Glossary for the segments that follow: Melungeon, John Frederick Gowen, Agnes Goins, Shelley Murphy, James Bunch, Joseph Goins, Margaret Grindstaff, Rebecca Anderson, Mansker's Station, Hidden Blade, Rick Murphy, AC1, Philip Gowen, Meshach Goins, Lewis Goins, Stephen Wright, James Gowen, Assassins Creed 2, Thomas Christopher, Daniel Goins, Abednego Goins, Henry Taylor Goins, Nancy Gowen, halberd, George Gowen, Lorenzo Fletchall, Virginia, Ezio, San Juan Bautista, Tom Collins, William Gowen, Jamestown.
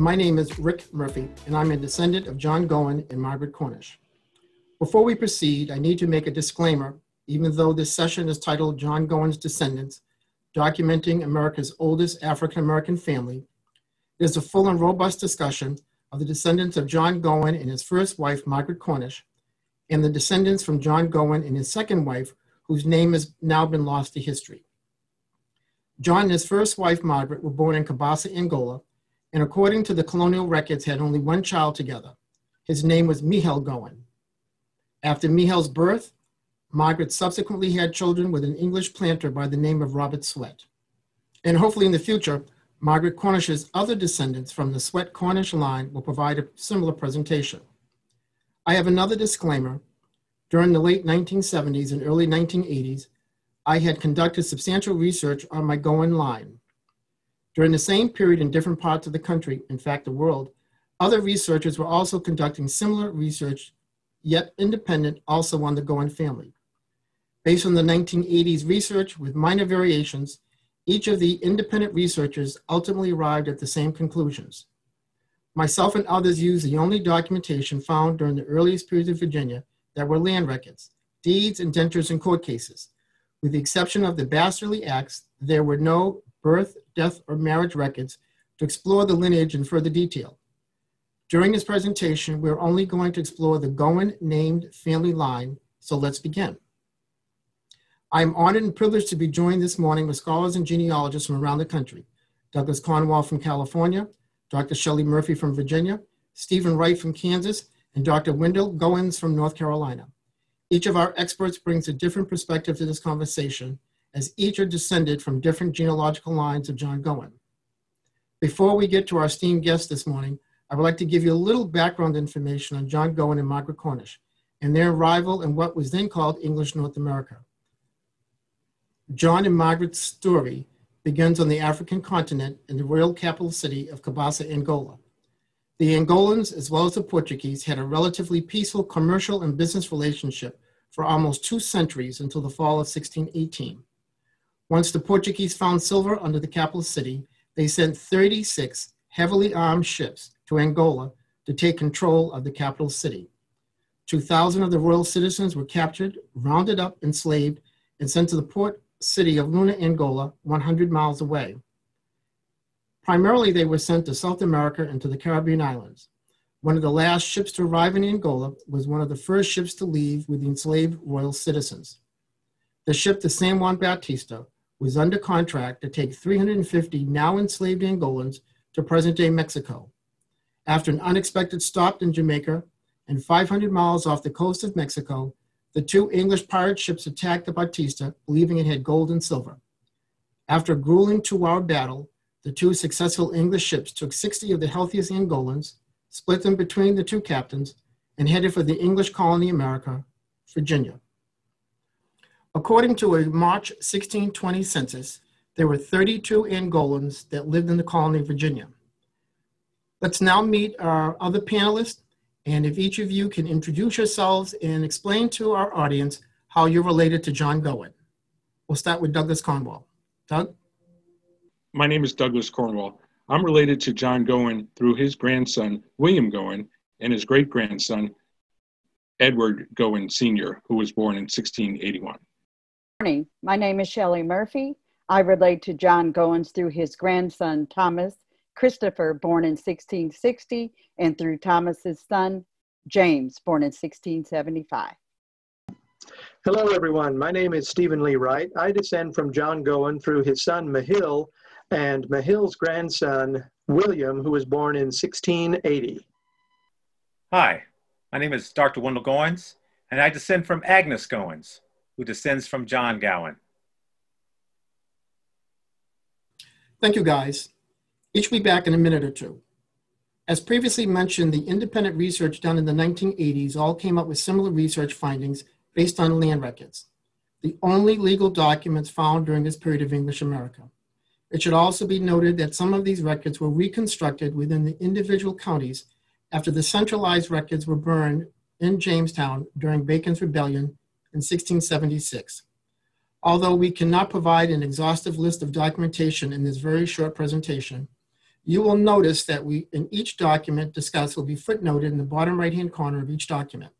My name is Rick Murphy, and I'm a descendant of John Gowen and Margaret Cornish. Before we proceed, I need to make a disclaimer, even though this session is titled John Gowen's Descendants, Documenting America's Oldest African-American Family. It is a full and robust discussion of the descendants of John Gowen and his first wife, Margaret Cornish, and the descendants from John Gowen and his second wife, whose name has now been lost to history. John and his first wife, Margaret, were born in Kabasa, Angola, and according to the colonial records, had only one child together. His name was Mahill Gowen. After Mahill's birth, Margaret subsequently had children with an English planter by the name of Robert Swett. And hopefully in the future, Margaret Cornish's other descendants from the Swett Cornish line will provide a similar presentation. I have another disclaimer. During the late 1970s and early 1980s, I had conducted substantial research on my Gowen line. During the same period in different parts of the country, in fact, the world, other researchers were also conducting similar research, yet independent, also on the Gowen family. Based on the 1980s research with minor variations, each of the independent researchers ultimately arrived at the same conclusions. Myself and others used the only documentation found during the earliest periods of Virginia that were land records, deeds, indentures, and court cases. With the exception of the Bastardly Acts, there were no birth, death, or marriage records to explore the lineage in further detail. During this presentation, we're only going to explore the Gowen named family line, so let's begin. I'm honored and privileged to be joined this morning with scholars and genealogists from around the country. Douglas Cornwall from California, Dr. Shelley Murphy from Virginia, Stephen Wright from Kansas, and Dr. Wendell Gowens from North Carolina. Each of our experts brings a different perspective to this conversation, as each are descended from different genealogical lines of John Gowen. Before we get to our esteemed guest this morning, I would like to give you a little background information on John Gowen and Margaret Cornish and their arrival in what was then called English North America. John and Margaret's story begins on the African continent in the royal capital city of Kabasa, Angola. The Angolans, as well as the Portuguese, had a relatively peaceful commercial and business relationship for almost 2 centuries until the fall of 1618. Once the Portuguese found silver under the capital city, they sent 36 heavily armed ships to Angola to take control of the capital city. 2,000 of the royal citizens were captured, rounded up, enslaved, and sent to the port city of Luna, Angola, 100 miles away. Primarily, they were sent to South America and to the Caribbean islands. One of the last ships to arrive in Angola was one of the first ships to leave with the enslaved royal citizens. The ship, the San Juan Bautista, was under contract to take 350 now enslaved Angolans to present-day Mexico. After an unexpected stop in Jamaica and 500 miles off the coast of Mexico, the 2 English pirate ships attacked the Bautista, believing it had gold and silver. After a grueling 2-hour battle, the 2 successful English ships took 60 of the healthiest Angolans, split them between the 2 captains, and headed for the English colony America, Virginia. According to a March 1620 census, there were 32 Angolans that lived in the colony of Virginia. Let's now meet our other panelists, and if each of you can introduce yourselves and explain to our audience how you're related to John Gowen. We'll start with Douglas Cornwall. Doug? My name is Douglas Cornwall. I'm related to John Gowen through his grandson, William Gowen, and his great-grandson, Edward Gowen Sr., who was born in 1681. Good morning. My name is Shelley Murphy. I relate to John Goins through his grandson, Thomas Christopher, born in 1660, and through Thomas's son, James, born in 1675. Hello, everyone. My name is Stephen Lee Wright. I descend from John Gowen through his son, Mahill, and Mahill's grandson, William, who was born in 1680. Hi, my name is Dr. Wendell Goins, and I descend from Agnes Goins, who descends from John Gowen. Thank you, guys. Each will be back in a minute or two. As previously mentioned, the independent research done in the 1980s all came up with similar research findings based on land records, the only legal documents found during this period of English America. It should also be noted that some of these records were reconstructed within the individual counties after the centralized records were burned in Jamestown during Bacon's Rebellion in 1676. Although we cannot provide an exhaustive list of documentation in this very short presentation, you will notice that we, in each document discussed, will be footnoted in the bottom right-hand corner of each document.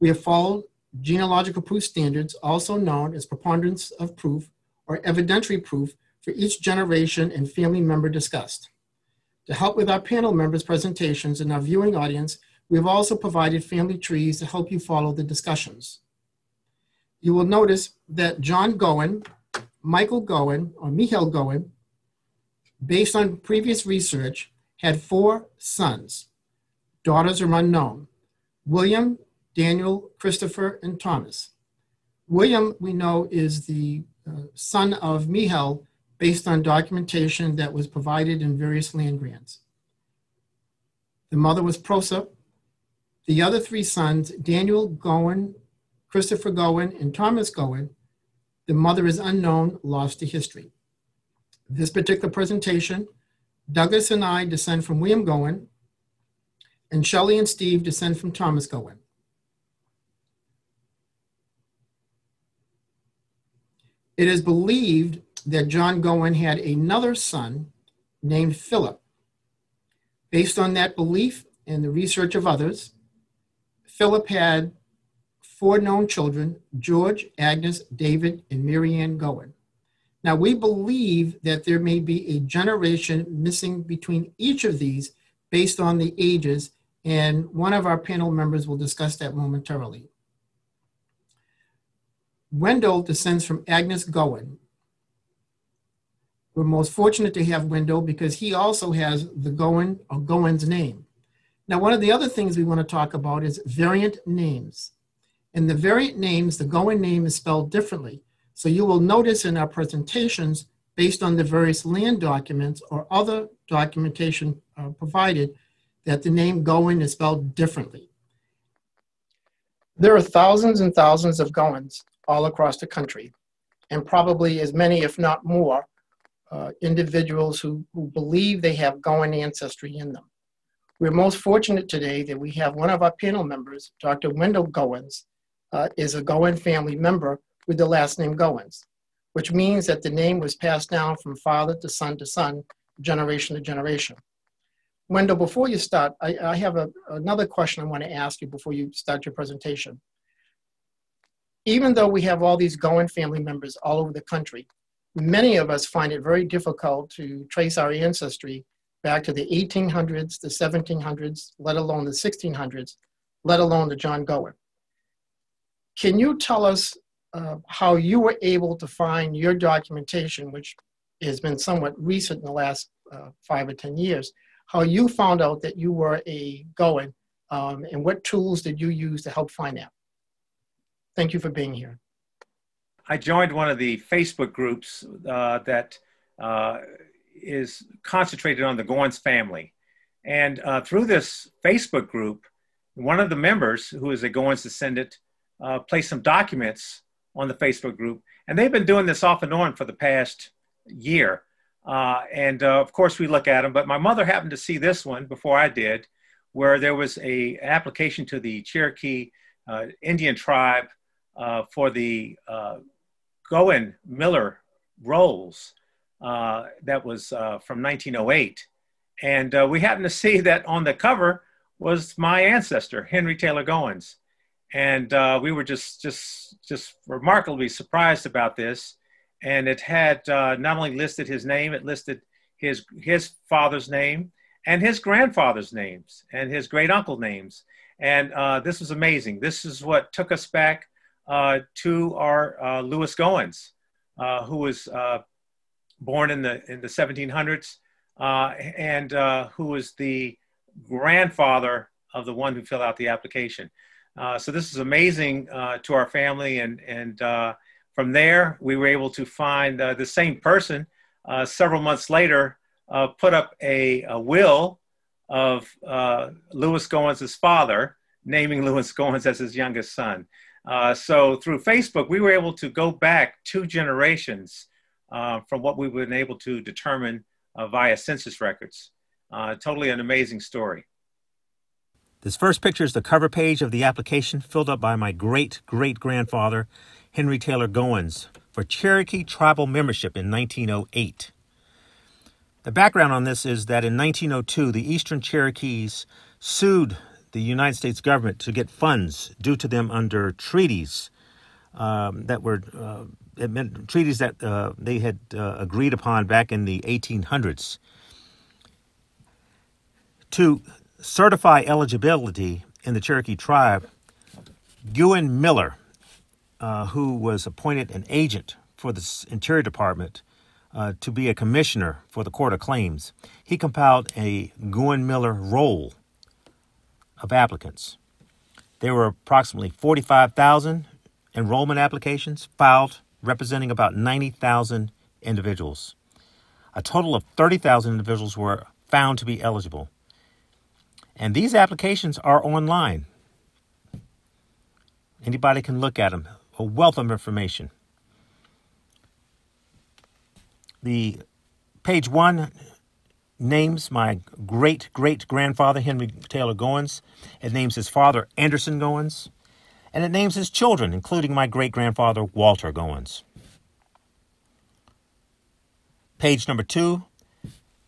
We have followed genealogical proof standards, also known as preponderance of proof or evidentiary proof, for each generation and family member discussed. To help with our panel members' presentations and our viewing audience, we have also provided family trees to help you follow the discussions. You will notice that John Gowen, Michael Gowen, or Mahill Gowen, based on previous research, had 4 sons. Daughters are unknown: William, Daniel, Christopher, and Thomas. William, we know, is the son of Mahill, based on documentation that was provided in various land grants. The mother was Prosa. The other 3 sons, Daniel Gowen, Christopher Gowen, and Thomas Gowen, the mother is unknown, lost to history. This particular presentation, Douglas and I descend from William Gowen, and Shelley and Steve descend from Thomas Gowen. It is believed that John Gowen had another son named Philip. Based on that belief and the research of others, Philip had 4 known children: George, Agnes, David, and Marianne Gowen. Now, we believe that there may be a generation missing between each of these based on the ages, and one of our panel members will discuss that momentarily. Wendell descends from Agnes Gowen. We're most fortunate to have Wendell because he also has the Gowen or Gowen's name. Now, one of the other things we want to talk about is variant names. In the variant names, the Gowen name is spelled differently. So you will notice in our presentations, based on the various land documents or other documentation provided, that the name Gowen is spelled differently. There are thousands and thousands of Gowens all across the country, and probably as many, if not more, individuals who believe they have Gowen ancestry in them. We're most fortunate today that we have one of our panel members, Dr. Wendell Gowens, is a Gowen family member with the last name Gowens, which means that the name was passed down from father to son, generation to generation. Wendell, before you start, I have another question I want to ask you before you start your presentation. Even though we have all these Gowen family members all over the country, many of us find it very difficult to trace our ancestry back to the 1800s, the 1700s, let alone the 1600s, let alone the John Gowen. Can you tell us how you were able to find your documentation, which has been somewhat recent in the last 5 or 10 years, how you found out that you were a Gowen, and what tools did you use to help find that? Thank you for being here. I joined one of the Facebook groups that is concentrated on the Goins family. And through this Facebook group, one of the members, who is a Goins descendant, placed some documents on the Facebook group. And they've been doing this off and on for the past year. Of course, we look at them. But my mother happened to see this one before I did, where there was an application to the Cherokee Indian tribe for the Guion Miller rolls that was from 1908. And we happened to see that on the cover was my ancestor, Henry Taylor Goins. And we were just remarkably surprised about this. And it had not only listed his name, it listed his father's name and his grandfather's names and his great uncle names. And this was amazing. This is what took us back to our Lewis Goins, who was born in the 1700s, and who was the grandfather of the one who filled out the application. So this is amazing to our family, and from there we were able to find the same person several months later put up a will of Lewis Goins' father, naming Lewis Goins as his youngest son. So through Facebook, we were able to go back 2 generations from what we've been able to determine via census records. Totally an amazing story. This first picture is the cover page of the application filled up by my great-great-grandfather, Henry Taylor Goins, for Cherokee tribal membership in 1908. The background on this is that in 1902, the Eastern Cherokees sued the United States government to get funds due to them under treaties that were treaties that they had agreed upon back in the 1800s. To certify eligibility in the Cherokee tribe, Guion Miller, who was appointed an agent for the Interior Department to be a commissioner for the Court of Claims, he compiled a Guion Miller roll of applicants. There were approximately 45,000 enrollment applications filed, representing about 90,000 individuals. A total of 30,000 individuals were found to be eligible. And these applications are online. Anybody can look at them. A wealth of information. The page one names my great-great-grandfather, Henry Taylor Goins. It names his father, Anderson Goins. And it names his children, including my great-grandfather, Walter Goins. Page number two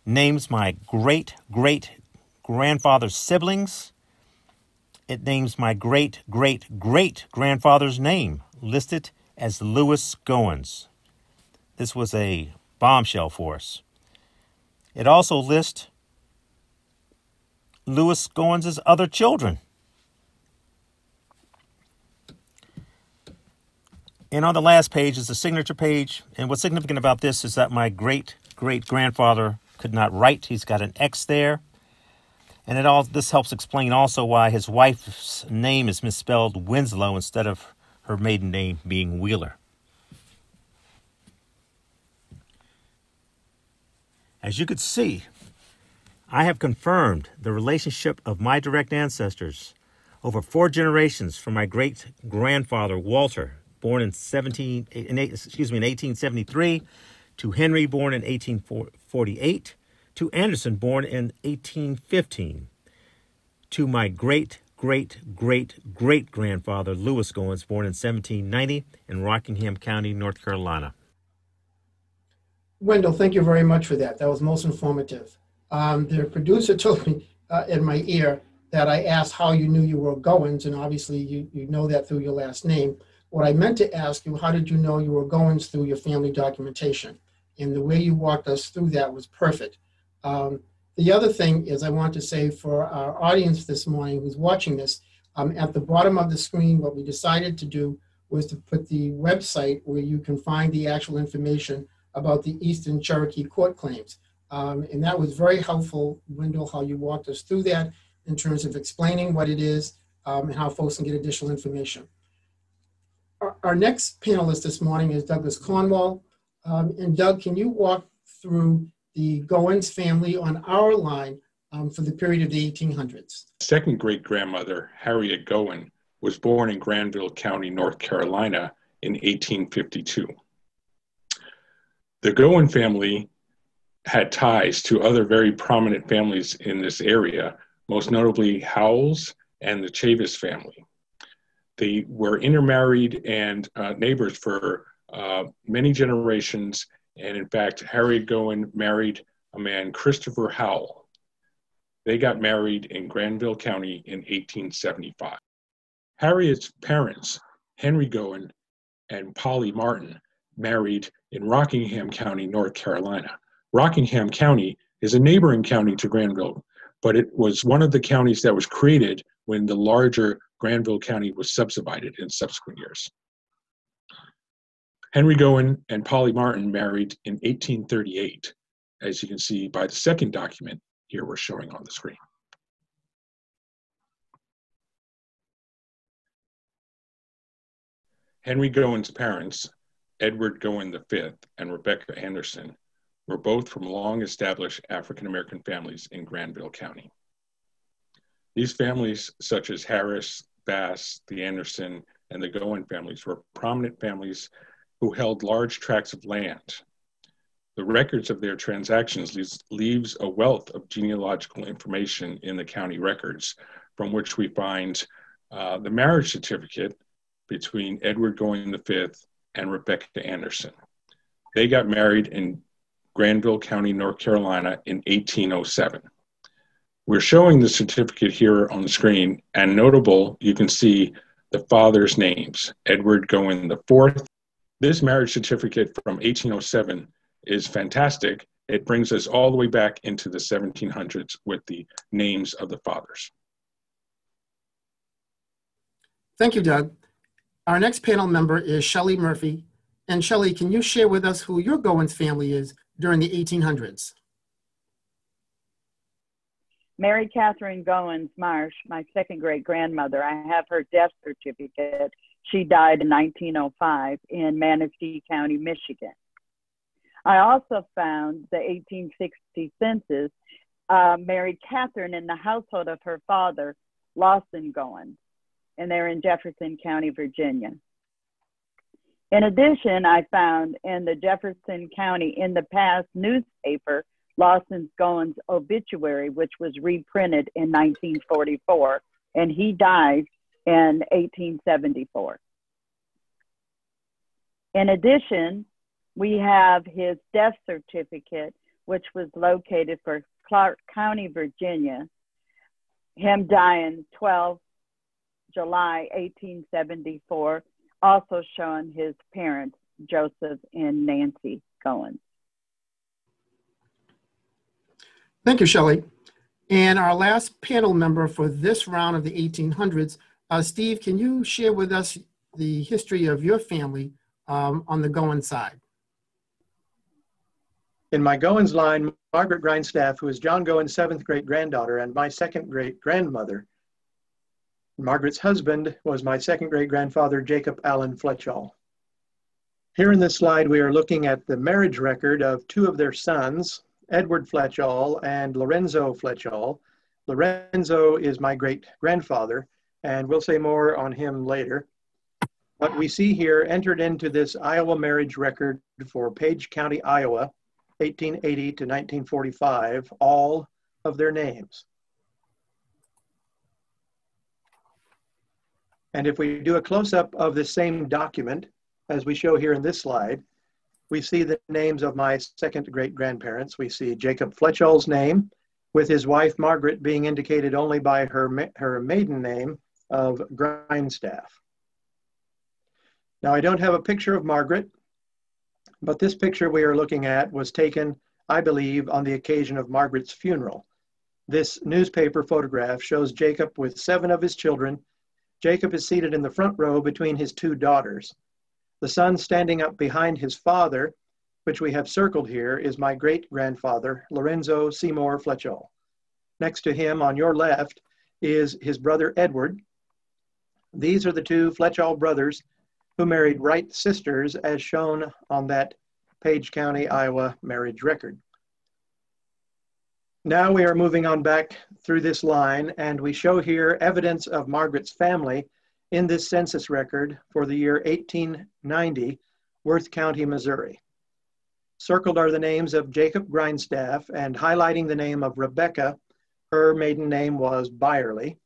names my great-great-grandfather's siblings. It names my great-great-great-grandfather's name, listed as Lewis Goins. This was a bombshell for us. It also lists Lewis Goins' other children. And on the last page is the signature page. And what's significant about this is that my great-great-grandfather could not write. He's got an X there. And this helps explain also why his wife's name is misspelled Winslow instead of her maiden name being Wheeler. As you could see, I have confirmed the relationship of my direct ancestors over four generations from my great-grandfather Walter, born in 1873, to Henry, born in 1848, to Anderson, born in 1815, to my great-great-great-great-grandfather, Lewis Goins, born in 1790 in Rockingham County, North Carolina. Wendell, thank you very much for that. That was most informative. The producer told me in my ear that I asked how you knew you were Goins, and obviously you know that through your last name. What I meant to ask you, how did you know you were Goins through your family documentation? And the way you walked us through that was perfect. The other thing is I want to say for our audience this morning who's watching this, at the bottom of the screen, what we decided to do was to put the website where you can find the actual information about the Eastern Cherokee court claims. And that was very helpful, Wendell, how you walked us through that in terms of explaining what it is and how folks can get additional information. Our next panelist this morning is Douglas Cornwall. And Doug, can you walk through the Goins family on our line for the period of the 1800s. Second great-grandmother, Harriet Gowen, was born in Granville County, North Carolina in 1852. The Gowen family had ties to other very prominent families in this area, most notably Howells and the Chavis family. They were intermarried and neighbors for many generations, and in fact, Harriet Gowen married a man, Christopher Howell. They got married in Granville County in 1875. Harriet's parents, Henry Gowen and Polly Martin, married in Rockingham County, North Carolina. Rockingham County is a neighboring county to Granville, but it was one of the counties that was created when the larger Granville County was subdivided in subsequent years. Henry Gowen and Polly Martin married in 1838, as you can see by the second document here we're showing on the screen. Henry Gowen's parents, Edward Gowen V and Rebecca Anderson, were both from long-established African-American families in Granville County. These families, such as Harris, Bass, the Anderson, and the Gowen families, were prominent families who held large tracts of land. The records of their transactions leaves a wealth of genealogical information in the county records, from which we find the marriage certificate between Edward Gowen V and Rebecca Anderson. They got married in Granville County, North Carolina in 1807. We're showing the certificate here on the screen, and notable, you can see the father's names, Edward Gowen IV. This marriage certificate from 1807 is fantastic. It brings us all the way back into the 1700s with the names of the fathers. Thank you, Doug. Our next panel member is Shelley Murphy. And Shelley, can you share with us who your Goins family is during the 1800s? Mary Catherine Goins Marsh, my second great grandmother. I have her death certificate. She died in 1905 in Manistee County, Michigan. I also found the 1860 census, Mary Catherine in the household of her father, Lawson Goins, and they're in Jefferson County, Virginia. In addition, I found in the Jefferson County In the Past newspaper, Lawson Goins' obituary, which was reprinted in 1944, and he died in 1874. In addition, we have his death certificate, which was located for Clark County, Virginia, him dying 12 July 1874, also showing his parents, Joseph and Nancy Goins. Thank you, Shelley. And our last panel member for this round of the 1800s, Steve, can you share with us the history of your family on the Goins side? In my Goins line, Margaret Grindstaff, who is John Gowen's seventh great-granddaughter and my second great-grandmother. Margaret's husband was my second great-grandfather, Jacob Allen Fletchall. Here in this slide, we are looking at the marriage record of two of their sons, Edward Fletchall and Lorenzo Fletchall. Lorenzo is my great-grandfather, and we'll say more on him later. What we see here entered into this Iowa marriage record for Page County, Iowa, 1880 to 1945, all of their names. And if we do a close-up of the same document, as we show here in this slide, we see the names of my second great-grandparents. We see Jacob Fletchall's name, with his wife Margaret being indicated only by her maiden name of Grindstaff. Now, I don't have a picture of Margaret, but this picture we are looking at was taken, I believe, on the occasion of Margaret's funeral. This newspaper photograph shows Jacob with seven of his children. Jacob is seated in the front row between his two daughters. The son standing up behind his father, which we have circled here, is my great-grandfather, Lorenzo Seymour Fletchall. Next to him, on your left, is his brother Edward. These are the two Fletchall brothers who married Wright sisters, as shown on that Page County, Iowa marriage record. Now we are moving on back through this line, and we show here evidence of Margaret's family in this census record for the year 1890, Worth County, Missouri. Circled are the names of Jacob Grindstaff, and highlighting the name of Rebecca, her maiden name was Byerly.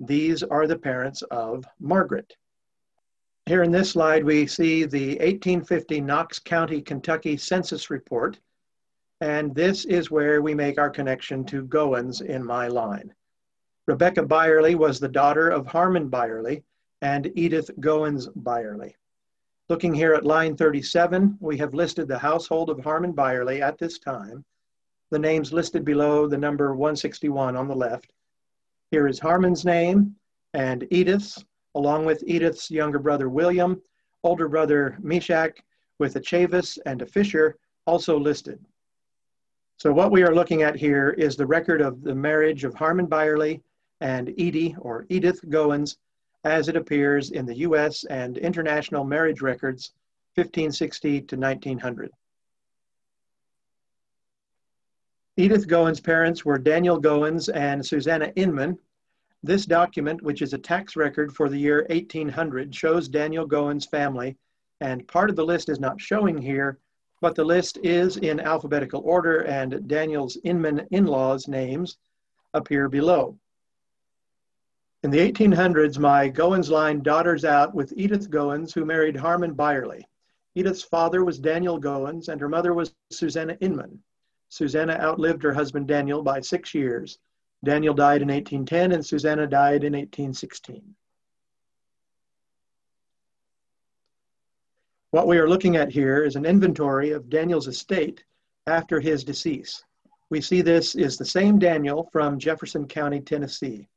These are the parents of Margaret. Here in this slide, we see the 1850 Knox County, Kentucky census report, and this is where we make our connection to Goins in my line. Rebecca Byerly was the daughter of Harmon Byerly and Edith Goins Byerly. Looking here at line 37, we have listed the household of Harmon Byerly at this time. The names listed below the number 161 on the left. Here is Harmon's name and Edith's, along with Edith's younger brother, William, older brother, Meshach, with a Chavis and a Fisher, also listed. So what we are looking at here is the record of the marriage of Harmon Byerly and Edie, or Edith Goins, as it appears in the U.S. and international marriage records, 1560 to 1900. Edith Goins' parents were Daniel Goins and Susanna Inman. This document, which is a tax record for the year 1800, shows Daniel Gowen's family, and part of the list is not showing here, but the list is in alphabetical order, and Daniel's Inman in-laws' names appear below. In the 1800s, my Goins line daughters out with Edith Goins, who married Harmon Byerly. Edith's father was Daniel Goins and her mother was Susanna Inman. Susanna outlived her husband Daniel by 6 years. Daniel died in 1810 and Susanna died in 1816. What we are looking at here is an inventory of Daniel's estate after his decease. We see this is the same Daniel from Jefferson County, Tennessee.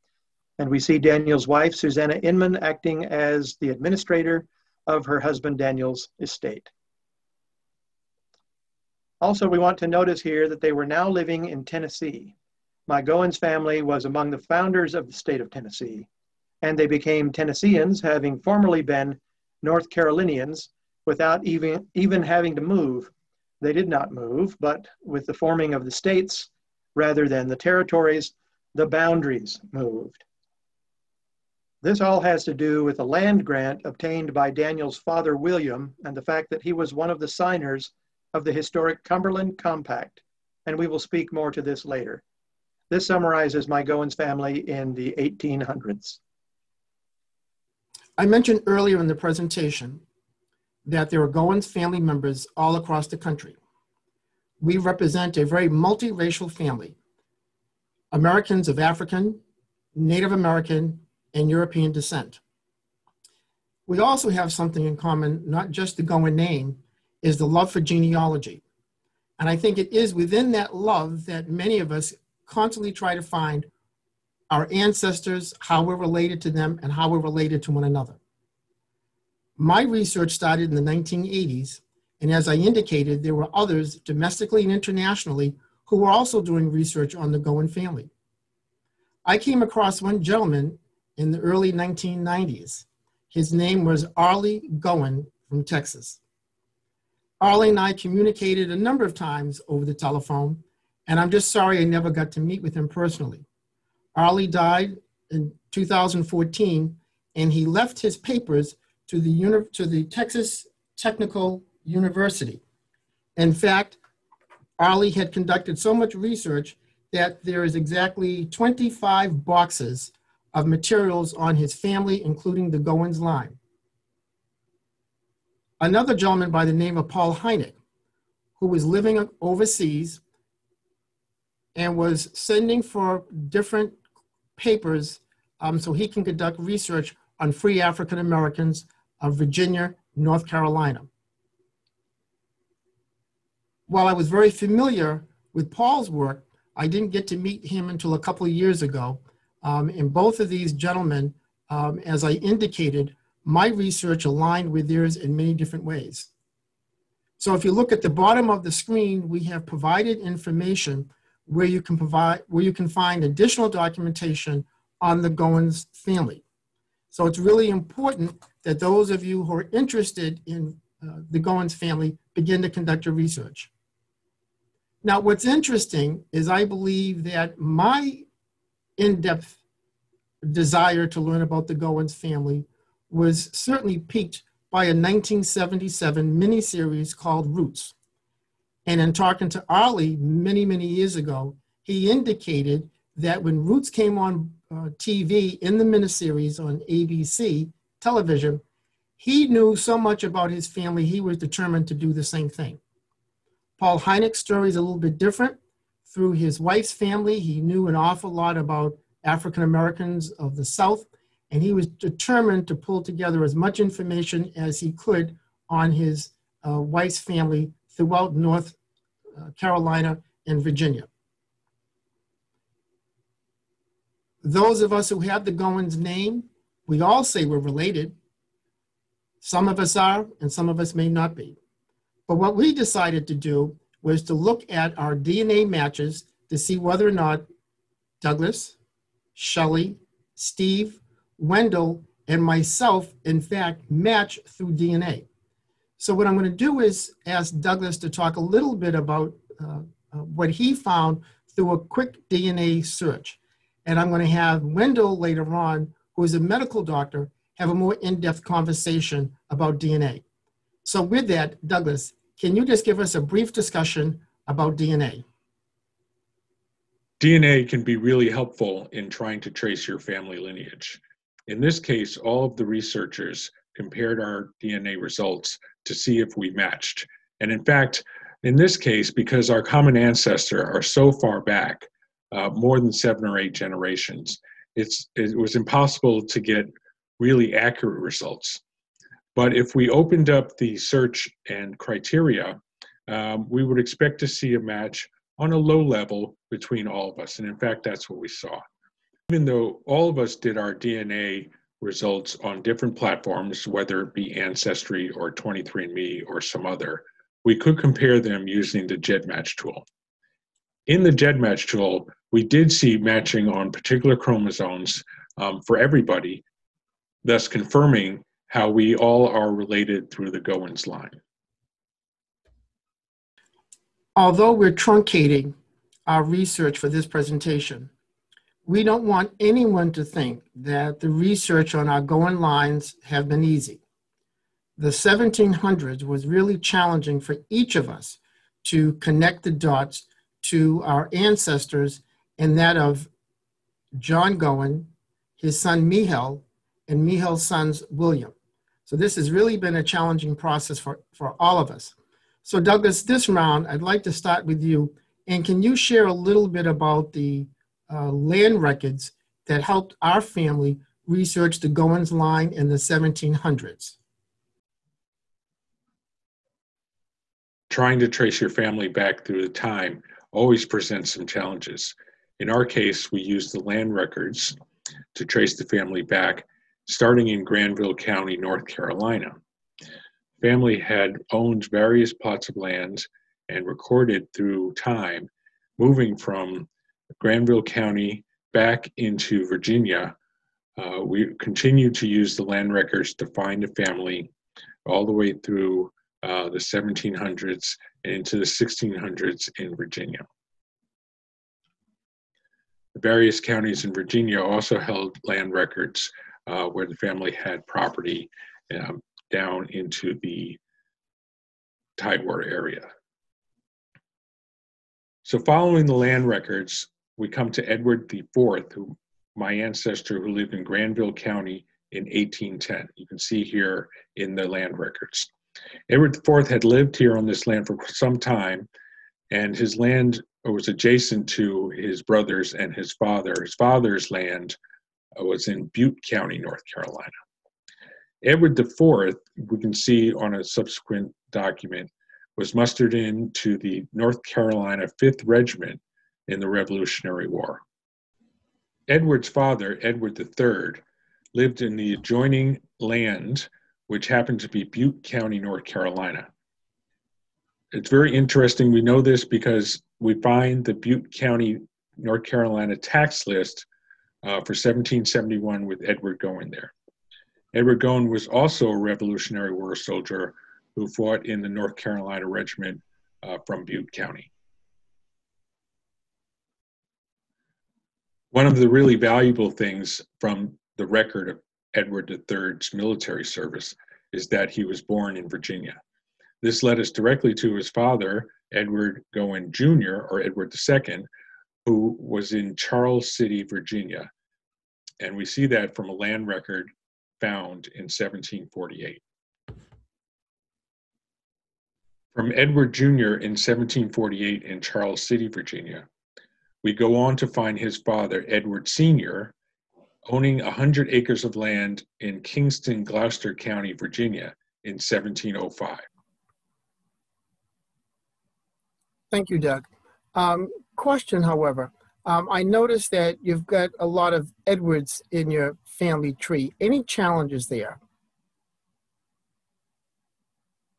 And we see Daniel's wife, Susanna Inman, acting as the administrator of her husband Daniel's estate. Also, we want to notice here that they were now living in Tennessee. My Goins family was among the founders of the state of Tennessee, and they became Tennesseans, having formerly been North Carolinians, without even having to move. They did not move, but with the forming of the states rather than the territories, the boundaries moved. This all has to do with a land grant obtained by Daniel's father William and the fact that he was one of the signers of the historic Cumberland Compact, and we will speak more to this later. This summarizes my Goins family in the 1800s. I mentioned earlier in the presentation that there are Goins family members all across the country. We represent a very multiracial family, Americans of African, Native American, and European descent. We also have something in common, not just the Gowen name, is the love for genealogy. And I think it is within that love that many of us constantly try to find our ancestors, how we're related to them, and how we're related to one another. My research started in the 1980s, and as I indicated, there were others domestically and internationally who were also doing research on the Gowen family. I came across one gentleman in the early 1990s. His name was Arlie Gowen from Texas. Arlie and I communicated a number of times over the telephone, and I'm just sorry I never got to meet with him personally. Arlie died in 2014, and he left his papers to the Texas Technical University. In fact, Arlie had conducted so much research that there is exactly 25 boxes of materials on his family, including the Goins line. Another gentleman by the name of Paul Hynek, who was living overseas and was sending for different papers so he can conduct research on free African Americans of Virginia, North Carolina. While I was very familiar with Paul's work, I didn't get to meet him until a couple of years ago. And both of these gentlemen, as I indicated, my research aligned with theirs in many different ways. So if you look at the bottom of the screen, we have provided information where you can find additional documentation on the Goins family. So it's really important that those of you who are interested in the Goins family begin to conduct your research. Now, what's interesting is I believe that my in-depth desire to learn about the Goins family was certainly piqued by a 1977 miniseries called Roots. And in talking to Arlie many, many years ago, he indicated that when Roots came on TV in the miniseries on ABC television, he knew so much about his family, he was determined to do the same thing. Paul Hynek's story is a little bit different. Through his wife's family, he knew an awful lot about African Americans of the South, and he was determined to pull together as much information as he could on his wife's family throughout North Carolina and Virginia. Those of us who have the Goins name, we all say we're related. Some of us are, and some of us may not be. But what we decided to do was to look at our DNA matches to see whether or not Douglas, Shelley, Steve, Wendell, and myself, in fact, match through DNA. So what I'm going to do is ask Douglas to talk a little bit about what he found through a quick DNA search. And I'm going to have Wendell later on, who is a medical doctor, have a more in-depth conversation about DNA. So with that, Douglas, can you just give us a brief discussion about DNA? DNA can be really helpful in trying to trace your family lineage. In this case, all of the researchers compared our DNA results to see if we matched. And in fact, in this case, because our common ancestor are so far back, more than 7 or 8 generations, it was impossible to get really accurate results. But if we opened up the search and criteria, we would expect to see a match on a low level between all of us. And in fact, that's what we saw. Even though all of us did our DNA results on different platforms, whether it be Ancestry or 23andMe or some other, we could compare them using the GEDmatch tool. In the GEDmatch tool, we did see matching on particular chromosomes for everybody, thus confirming how we all are related through the Goins line. Although we're truncating our research for this presentation, we don't want anyone to think that the research on our Gowen lines have been easy. The 1700s was really challenging for each of us to connect the dots to our ancestors and that of John Gowen, his son Mihail, and Mihail's sons William. So this has really been a challenging process for all of us. So Douglas, this round, I'd like to start with you. And can you share a little bit about the land records that helped our family research the Goins line in the 1700s? Trying to trace your family back through the time always presents some challenges. In our case, we used the land records to trace the family back, starting in Granville County, North Carolina. Family had owned various plots of land and recorded through time, moving from Granville County back into Virginia. We continued to use the land records to find a family all the way through the 1700s and into the 1600s in Virginia. The various counties in Virginia also held land records where the family had property down into the Tidewater area. So following the land records, we come to Edward IV, my ancestor who lived in Granville County in 1810. You can see here in the land records. Edward IV had lived here on this land for some time, and his land was adjacent to his brothers and his father. His father's land was in Butte County, North Carolina. Edward IV, we can see on a subsequent document, was mustered into the North Carolina 5th Regiment in the Revolutionary War. Edward's father, Edward III, lived in the adjoining land, which happened to be Butte County, North Carolina. It's very interesting. We know this because we find the Butte County, North Carolina tax list for 1771 with Edward Gowen there. Edward Gowen was also a Revolutionary War soldier who fought in the North Carolina Regiment from Butte County. One of the really valuable things from the record of Edward III's military service is that he was born in Virginia. This led us directly to his father, Edward Gowen Jr., or Edward II, who was in Charles City, Virginia. And we see that from a land record found in 1748. From Edward Jr. in 1748 in Charles City, Virginia, we go on to find his father, Edward Sr., owning 100 acres of land in Kingston, Gloucester County, Virginia in 1705. Thank you, Doug. Question, however. I noticed that you've got a lot of Edwards in your family tree. Any challenges there?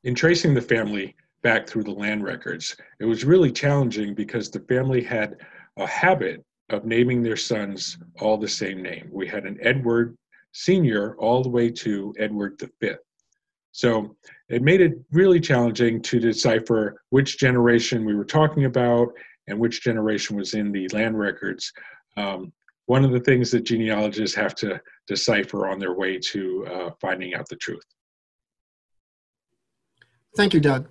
In tracing the family back through the land records, it was really challenging because the family had a habit of naming their sons all the same name. We had an Edward Senior all the way to Edward V. So it made it really challenging to decipher which generation we were talking about and which generation was in the land records. One of the things that genealogists have to decipher on their way to finding out the truth. Thank you, Doug.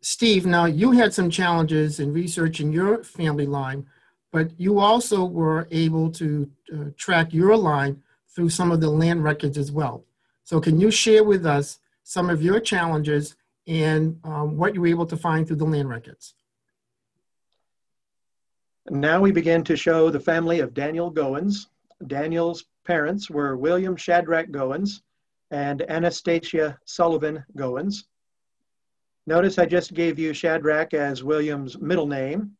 Steve, now you had some challenges in researching your family line, but you also were able to track your line through some of the land records as well. So can you share with us some of your challenges and what you were able to find through the land records. Now we begin to show the family of Daniel Goins. Daniel's parents were William Shadrach Goins and Anastasia Sullivan Goins. Notice I just gave you Shadrach as William's middle name.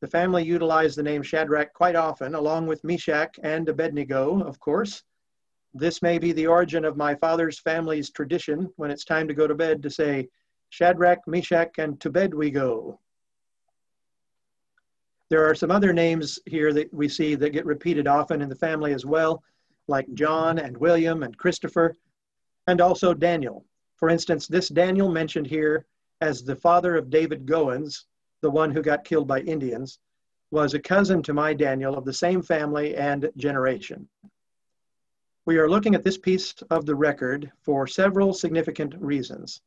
The family utilized the name Shadrach quite often, along with Meshach and Abednego, of course. This may be the origin of my father's family's tradition when it's time to go to bed to say, Shadrach, Meshach, and to bed we go. There are some other names here that we see that get repeated often in the family as well, like John and William and Christopher, and also Daniel. For instance, this Daniel mentioned here as the father of David Goins, the one who got killed by Indians, was a cousin to my Daniel of the same family and generation. We are looking at this piece of the record for several significant reasons.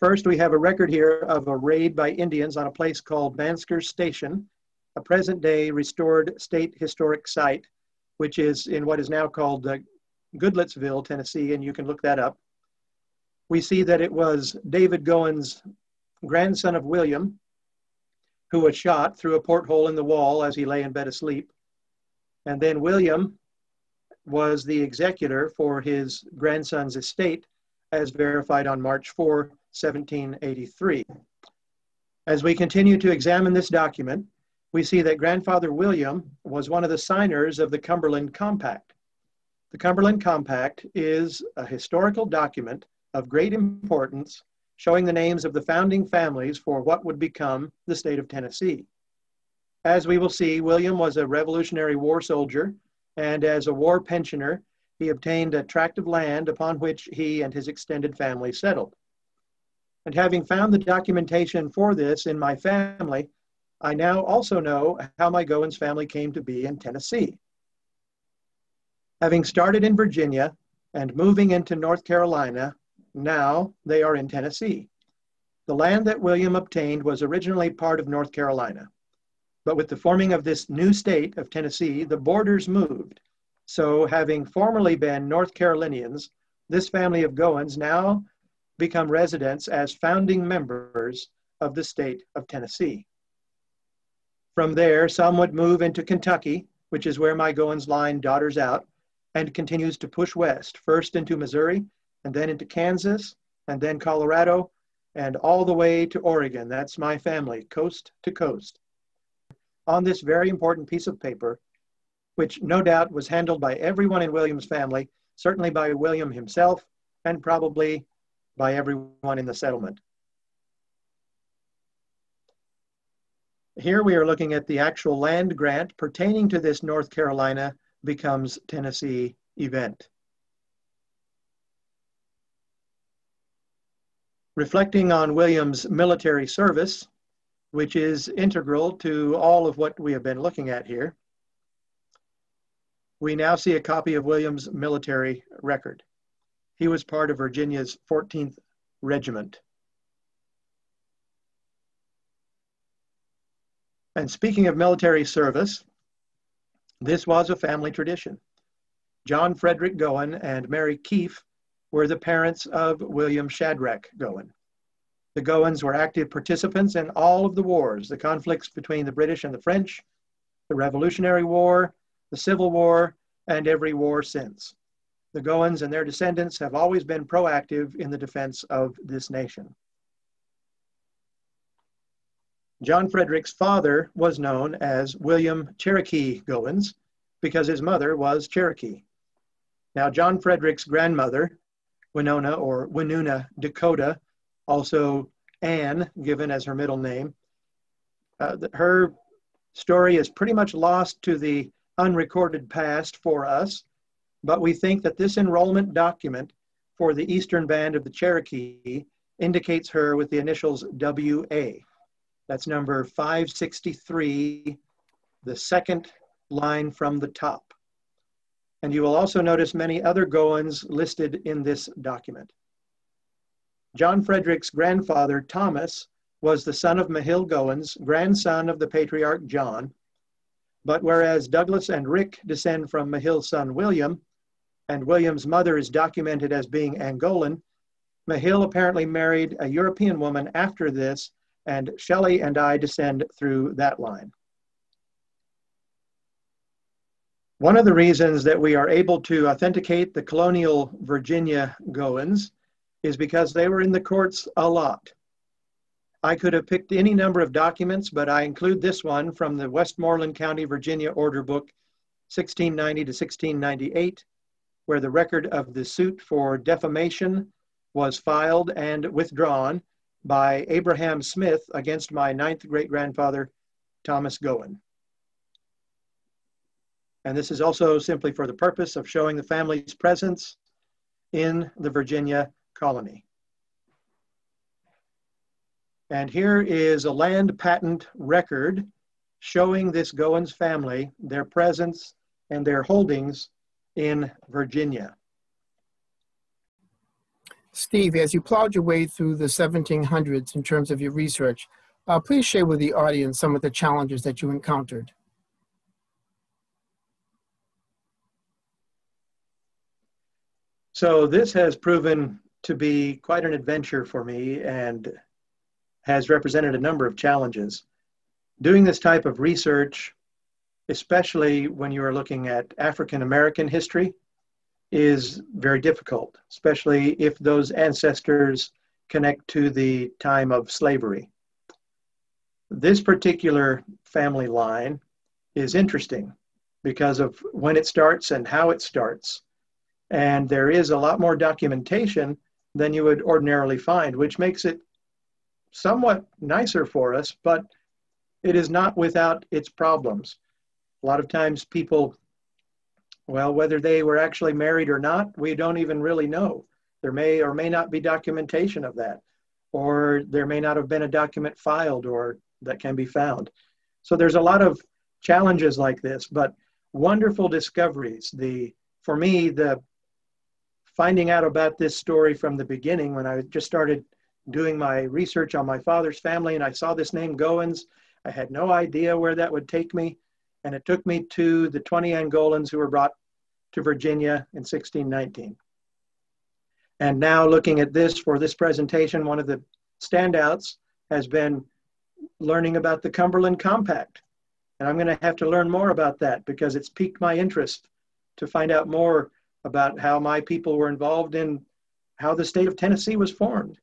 First, we have a record here of a raid by Indians on a place called Mansker's Station, a present-day restored state historic site, which is in what is now called Goodlettsville, Tennessee, and you can look that up. We see that it was David Gowen's grandson of William who was shot through a porthole in the wall as he lay in bed asleep. And then William was the executor for his grandson's estate as verified on March 4, 1783. As we continue to examine this document, we see that grandfather William was one of the signers of the Cumberland Compact. The Cumberland Compact is a historical document of great importance, showing the names of the founding families for what would become the state of Tennessee. As we will see, William was a Revolutionary War soldier, and as a war pensioner, he obtained a tract of land upon which he and his extended family settled. And having found the documentation for this in my family, I now also know how my Goins family came to be in Tennessee. Having started in Virginia and moving into North Carolina, now they are in Tennessee. The land that William obtained was originally part of North Carolina, but with the forming of this new state of Tennessee, the borders moved. So having formerly been North Carolinians, this family of Goins now become residents as founding members of the state of Tennessee. From there, some would move into Kentucky, which is where my Goins line daughters out and continues to push west, first into Missouri, and then into Kansas, and then Colorado, and all the way to Oregon. That's my family, coast to coast. On this very important piece of paper, which no doubt was handled by everyone in William's family, certainly by William himself, and probably by everyone in the settlement. Here we are looking at the actual land grant pertaining to this North Carolina becomes Tennessee event. Reflecting on William's military service, which is integral to all of what we have been looking at here, we now see a copy of William's military record. He was part of Virginia's 14th Regiment. And speaking of military service, this was a family tradition. John Frederick Gowen and Mary Keefe were the parents of William Shadrach Gowen. The Gowens were active participants in all of the wars, the conflicts between the British and the French, the Revolutionary War, the Civil War, and every war since. The Gowens and their descendants have always been proactive in the defense of this nation. John Frederick's father was known as William Cherokee Goins because his mother was Cherokee. Now, John Frederick's grandmother, Winona or Winuna Dakota, also Anne, given as her middle name. Her story is pretty much lost to the unrecorded past for us, but we think that this enrollment document for the Eastern Band of the Cherokee indicates her with the initials W.A. That's number 563, the second line from the top. And you will also notice many other Goins listed in this document. John Frederick's grandfather, Thomas, was the son of Mahill Goins, grandson of the patriarch John. But whereas Douglas and Rick descend from Mahill's son William, and William's mother is documented as being Angolan, Mahill apparently married a European woman after this, and Shelley and I descend through that line. One of the reasons that we are able to authenticate the colonial Virginia Goins is because they were in the courts a lot. I could have picked any number of documents, but I include this one from the Westmoreland County, Virginia Order Book, 1690 to 1698, where the record of the suit for defamation was filed and withdrawn by Abraham Smith against my 9th great-grandfather, Thomas Gowen. And this is also simply for the purpose of showing the family's presence in the Virginia colony. And here is a land patent record showing this Goins family, their presence and their holdings in Virginia. Steve, as you plowed your way through the 1700s in terms of your research, please share with the audience some of the challenges that you encountered. So this has proven to be quite an adventure for me and has represented a number of challenges. Doing this type of research, especially when you are looking at African American history, is very difficult, especially if those ancestors connect to the time of slavery. This particular family line is interesting because of when it starts and how it starts. And there is a lot more documentation than you would ordinarily find, which makes it somewhat nicer for us, but it is not without its problems. A lot of times people, well, whether they were actually married or not, we don't even really know. There may or may not be documentation of that, or there may not have been a document filed or that can be found. So there's a lot of challenges like this, but wonderful discoveries. For me, the finding out about this story from the beginning, when I just started doing my research on my father's family and I saw this name Goins, I had no idea where that would take me. And it took me to the 20 Angolans who were brought to Virginia in 1619. And now looking at this for this presentation, one of the standouts has been learning about the Cumberland Compact. And I'm gonna have to learn more about that because it's piqued my interest to find out more about how my people were involved in how the state of Tennessee was formed.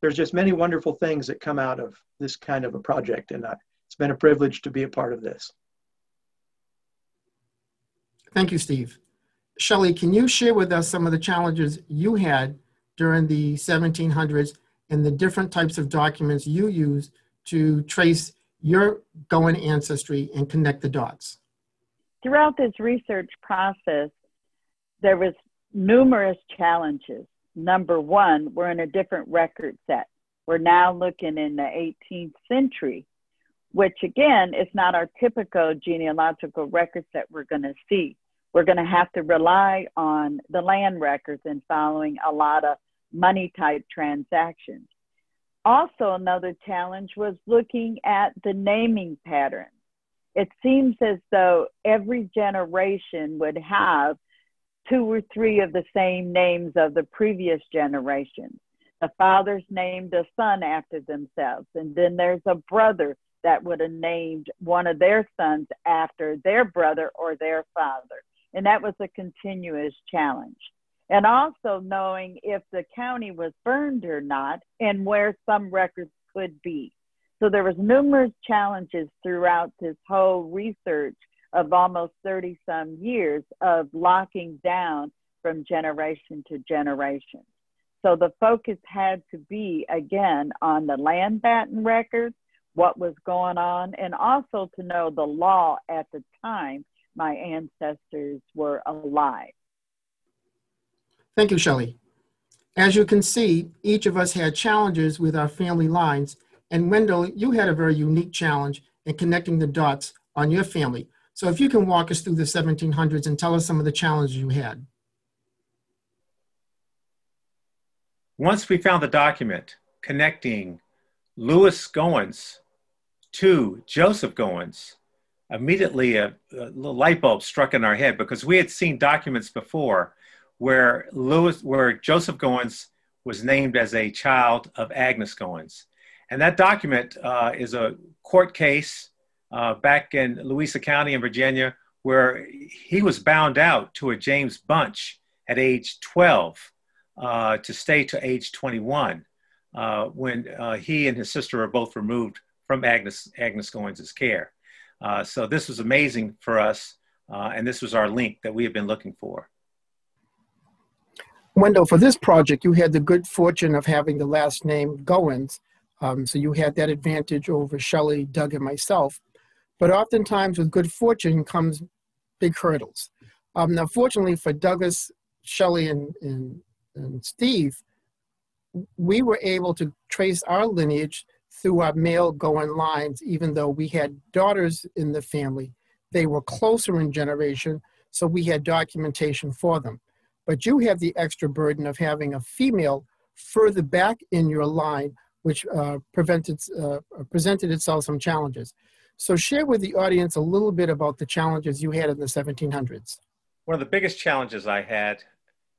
There's just many wonderful things that come out of this kind of a project, and it's been a privilege to be a part of this. Thank you, Steve. Shelley, can you share with us some of the challenges you had during the 1700s and the different types of documents you used to trace your Gowen ancestry and connect the dots? Throughout this research process, there was numerous challenges. Number one, we're in a different record set. We're now looking in the 18th century, which again, is not our typical genealogical record set we're gonna see. We're gonna have to rely on the land records and following a lot of money type transactions. Also, another challenge was looking at the naming patterns. It seems as though every generation would have two or three of the same names of the previous generation. The fathers named a son after themselves, and then there's a brother that would have named one of their sons after their brother or their father. And that was a continuous challenge. And also knowing if the county was burned or not and where some records could be. So there was numerous challenges throughout this whole research of almost 30 some years of locking down from generation to generation. So the focus had to be again on the land patent records, what was going on, and also to know the law at the time my ancestors were alive. Thank you, Shelley. As you can see, each of us had challenges with our family lines. And Wendell, you had a very unique challenge in connecting the dots on your family. So if you can walk us through the 1700s and tell us some of the challenges you had. Once we found the document connecting Lewis Goins to Joseph Goins, immediately a light bulb struck in our head because we had seen documents before where Joseph Goins was named as a child of Agnes Goins. And that document is a court case back in Louisa County in Virginia, where he was bound out to a James Bunch at age 12 to stay to age 21 when he and his sister were both removed from Agnes Goins' care. So this was amazing for us, and this was our link that we have been looking for. Wendell, for this project, you had the good fortune of having the last name Goins, so you had that advantage over Shelley, Doug, and myself. But oftentimes with good fortune comes big hurdles. Now, fortunately for Douglas, Shelley, and Steve, we were able to trace our lineage through our male Gowen lines. Even though we had daughters in the family, they were closer in generation, so we had documentation for them. But you have the extra burden of having a female further back in your line, which presented itself some challenges. So share with the audience a little bit about the challenges you had in the 1700s. One of the biggest challenges I had,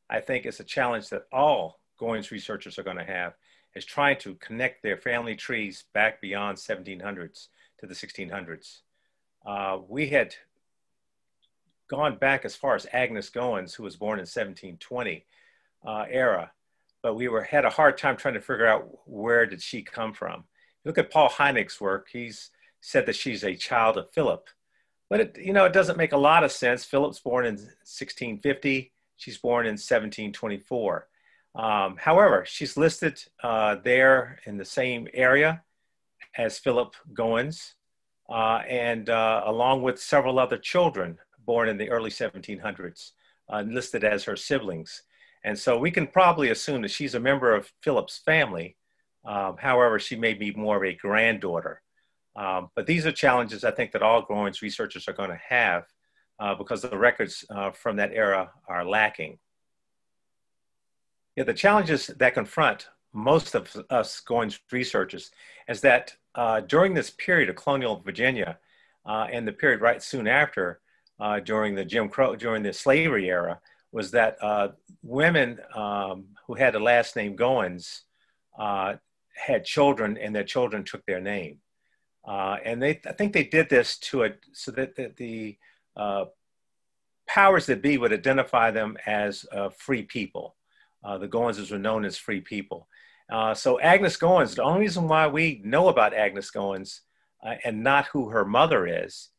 I think, is a challenge that all Goins researchers are going to have, is trying to connect their family trees back beyond 1700s to the 1600s. We had gone back as far as Agnes Goins, who was born in 1720 era, but we had a hard time trying to figure out where did she come from. Look at Paul Hynek's work. He's said that she's a child of Philip, but it doesn't make a lot of sense. Philip's born in 1650. She's born in 1724. However, she's listed there in the same area as Philip Goins, and along with several other children born in the early 1700s, listed as her siblings. And so we can probably assume that she's a member of Philip's family. However, she may be more of a granddaughter. But these are challenges, I think, that all Goins researchers are going to have because the records from that era are lacking. Yeah, the challenges that confront most of us Goins researchers is that during this period of colonial Virginia and the period right soon after, during the Jim Crow, during the slavery era, was that women who had the last name Goins had children, and their children took their name. And I think they did this so that the powers that be would identify them as free people. The Gowenses were known as free people. So Agnes Goins, the only reason why we know about Agnes Goins and not who her mother is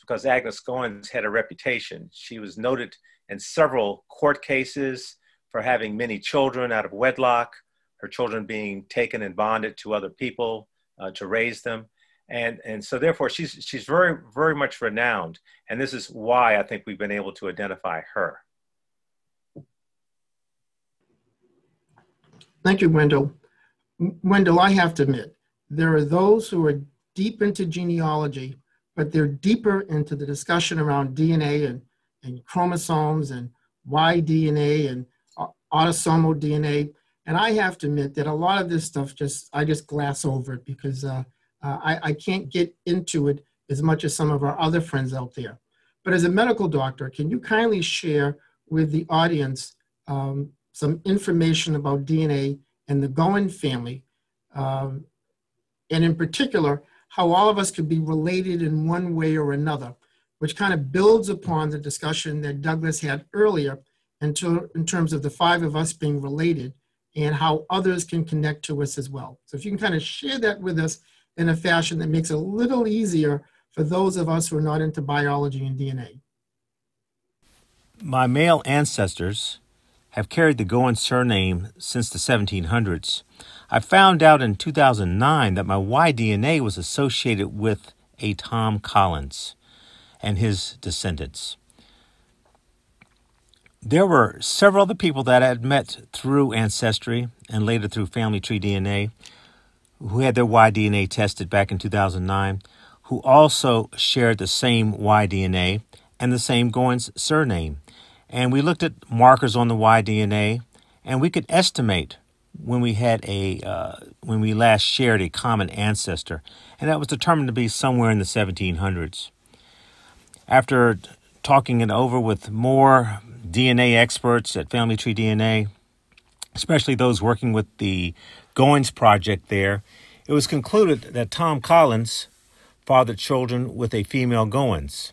because Agnes Goins had a reputation. She was noted in several court cases for having many children out of wedlock, her children being taken and bonded to other people to raise them. And so therefore she's very, very much renowned. And this is why I think we've been able to identify her. Thank you, Wendell. Wendell, I have to admit, there are those who are deep into genealogy, but they're deeper into the discussion around DNA and chromosomes and Y DNA and autosomal DNA. And I have to admit that a lot of this stuff, I just glass over it because I can't get into it as much as some of our other friends out there. But as a medical doctor, can you kindly share with the audience some information about DNA and the Gowen family, and in particular, how all of us could be related in one way or another, which kind of builds upon the discussion that Douglas had earlier in terms of the five of us being related and how others can connect to us as well. So if you can kind of share that with us in a fashion that makes it a little easier for those of us who are not into biology and DNA. My male ancestors have carried the Gowen surname since the 1700s. I found out in 2009 that my Y DNA was associated with a Tom Collins and his descendants. There were several other people that I had met through Ancestry and later through Family Tree DNA who had their Y DNA tested back in 2009, who also shared the same Y DNA and the same Goins surname. And we looked at markers on the Y DNA, and we could estimate when we had when we last shared a common ancestor, and that was determined to be somewhere in the 1700s. After talking it over with more DNA experts at Family Tree DNA, especially those working with the Goins project there, it was concluded that Tom Collins fathered children with a female Goins,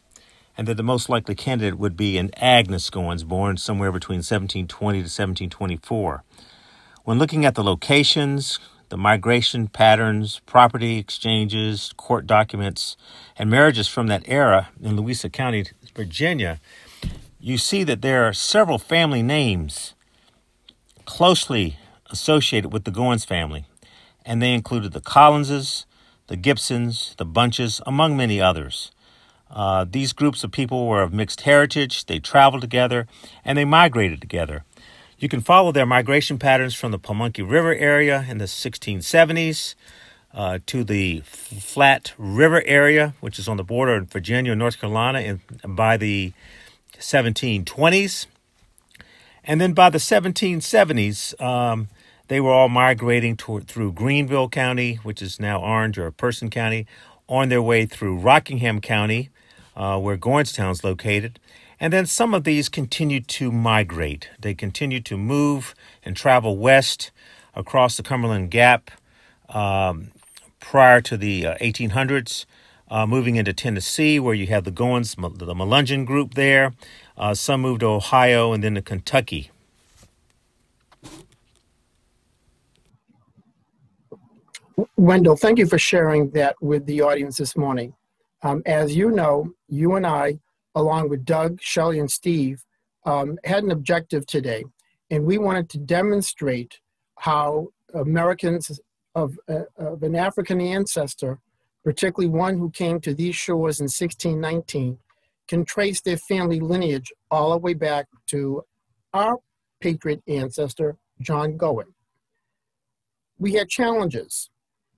and that the most likely candidate would be an Agnes Goins, born somewhere between 1720 to 1724. When looking at the locations, the migration patterns, property exchanges, court documents, and marriages from that era in Louisa County, Virginia, you see that there are several family names closely associated with the Goins family, and they included the Collinses, the Gibsons, the Bunches, among many others. These groups of people were of mixed heritage, they traveled together, and they migrated together. You can follow their migration patterns from the Pamunkey River area in the 1670s to the Flat River area, which is on the border of Virginia and North Carolina, by the 1720s. And then by the 1770s, they were all migrating through Greenville County, which is now Orange or Person County, on their way through Rockingham County, where Goinstown is located. And then some of these continued to migrate. They continued to move and travel west across the Cumberland Gap prior to the 1800s, moving into Tennessee, where you have the Goins, the Melungeon group there. Some moved to Ohio and then to Kentucky. Wendell, thank you for sharing that with the audience this morning. As you know, you and I, along with Doug, Shelley, and Steve, had an objective today, and we wanted to demonstrate how Americans of an African ancestor, particularly one who came to these shores in 1619, can trace their family lineage all the way back to our patriot ancestor, John Gowen. We had challenges,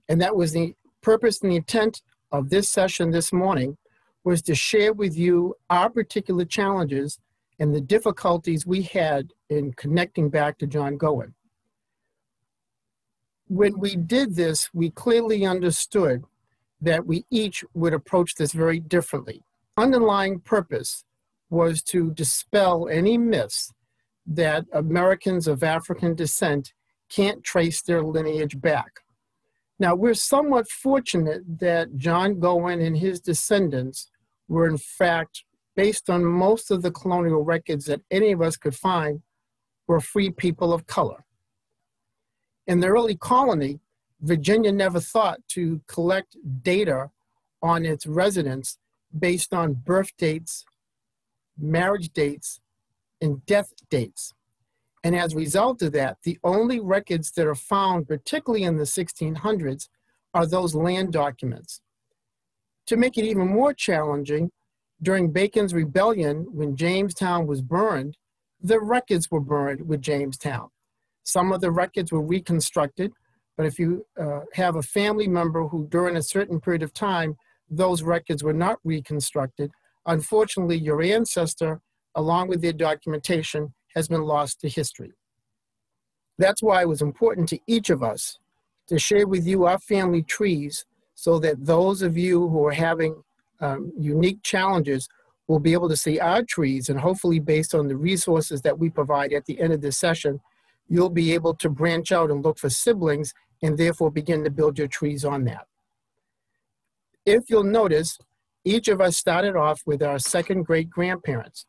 and that was the purpose and the intent of this session this morning, was to share with you our particular challenges and the difficulties we had in connecting back to John Gowen. When we did this, we clearly understood that we each would approach this very differently. Underlying purpose was to dispel any myths that Americans of African descent can't trace their lineage back. Now, we're somewhat fortunate that John Gowen and his descendants were, in fact, based on most of the colonial records that any of us could find, were free people of color. In the early colony, Virginia never thought to collect data on its residents based on birth dates, marriage dates, and death dates. And as a result of that, the only records that are found, particularly in the 1600s, are those land documents. To make it even more challenging, during Bacon's Rebellion, when Jamestown was burned, the records were burned with Jamestown. Some of the records were reconstructed, but if you have a family member who, during a certain period of time, those records were not reconstructed, unfortunately, your ancestor, along with their documentation, has been lost to history. That's why it was important to each of us to share with you our family trees so that those of you who are having unique challenges will be able to see our trees, and hopefully based on the resources that we provide at the end of this session, you'll be able to branch out and look for siblings and therefore begin to build your trees on that. If you'll notice, each of us started off with our second great-grandparents.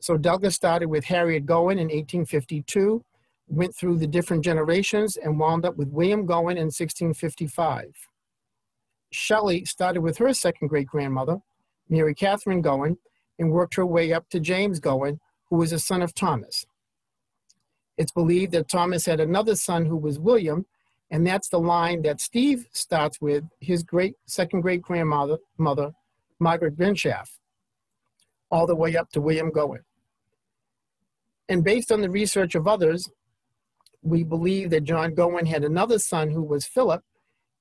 So Douglas started with Harriet Gowen in 1852, went through the different generations, and wound up with William Gowen in 1655. Shelley started with her second great-grandmother, Mary Catherine Gowen, and worked her way up to James Gowen, who was a son of Thomas. It's believed that Thomas had another son who was William, and that's the line that Steve starts with, his second great-grandmother, Margaret Cornish, all the way up to William Gowen. And based on the research of others, we believe that John Gowen had another son who was Philip,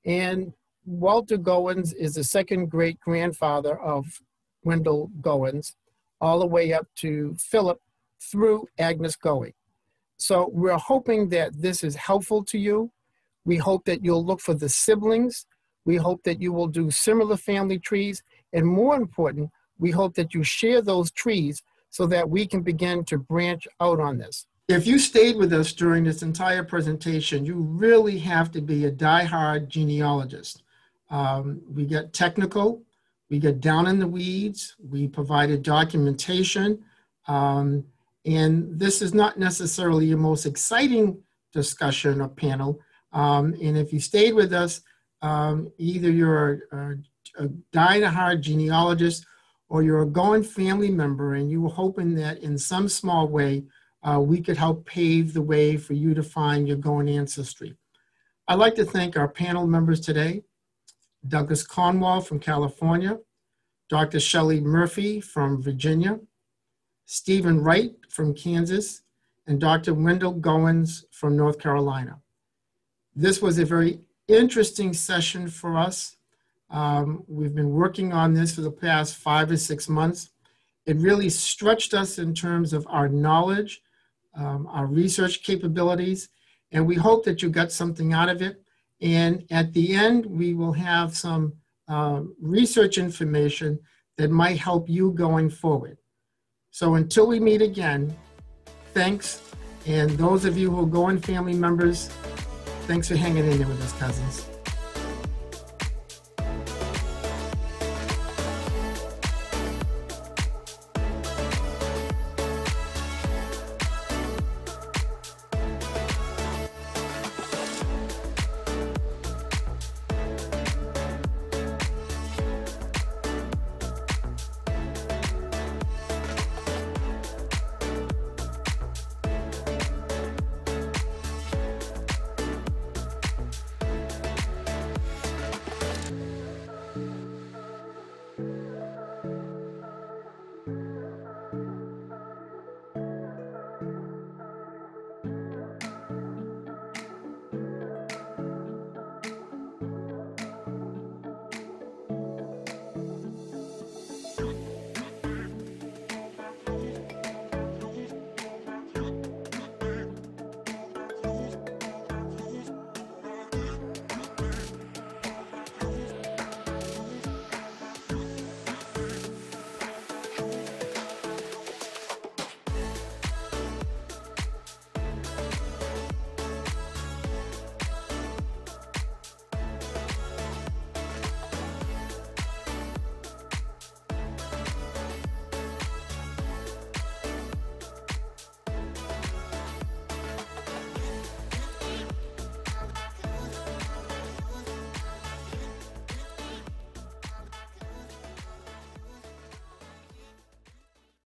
and Walter Goins is the second great-grandfather of Wendell Gowens, all the way up to Philip through Agnes Goins. So we're hoping that this is helpful to you. We hope that you'll look for the siblings. We hope that you will do similar family trees. And more important, we hope that you share those trees so that we can begin to branch out on this. If you stayed with us during this entire presentation, you really have to be a diehard genealogist. We get technical, we get down in the weeds, we provided documentation, and this is not necessarily your most exciting discussion or panel. And if you stayed with us, either you're a diehard genealogist or you're a Gowen family member and you were hoping that in some small way we could help pave the way for you to find your Gowen ancestry. I'd like to thank our panel members today, Douglas Cornwall from California, Dr. Shelley Murphy from Virginia, Stephen Wright from Kansas, and Dr. Wendell Gowens from North Carolina. This was a very interesting session for us. We've been working on this for the past 5 or 6 months. It really stretched us in terms of our knowledge, our research capabilities, and we hope that you got something out of it. And at the end, we will have some research information that might help you going forward. So until we meet again, thanks. And those of you who are Gowen family members, thanks for hanging in there with us, cousins.